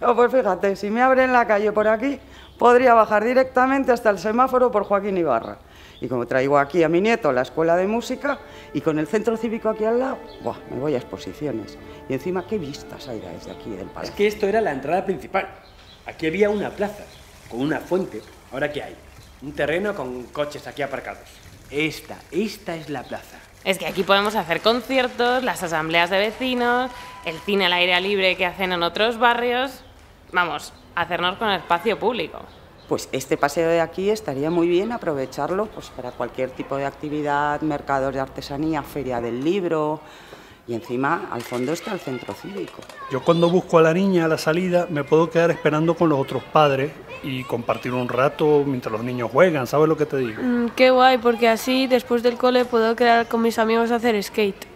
No, pues fíjate, si me abren la calle por aquí, podría bajar directamente hasta el semáforo por Joaquín Ibarra. Y como traigo aquí a mi nieto la escuela de música y con el centro cívico aquí al lado, ¡buah!, me voy a exposiciones. Y encima, ¿qué vistas hay desde aquí del palacio? Es que esto era la entrada principal. Aquí había una plaza con una fuente. ¿Ahora qué hay? Un terreno con coches aquí aparcados. Esta es la plaza. Es que aquí podemos hacer conciertos, las asambleas de vecinos, el cine al aire libre que hacen en otros barrios. Vamos, hacernos con el espacio público. Pues este paseo de aquí estaría muy bien aprovecharlo pues, para cualquier tipo de actividad, mercados de artesanía, feria del libro. Y encima, al fondo está el centro cívico. Yo cuando busco a la niña a la salida, me puedo quedar esperando con los otros padres y compartir un rato mientras los niños juegan, ¿sabes lo que te digo? Qué guay, porque así después del cole puedo quedar con mis amigos a hacer skate.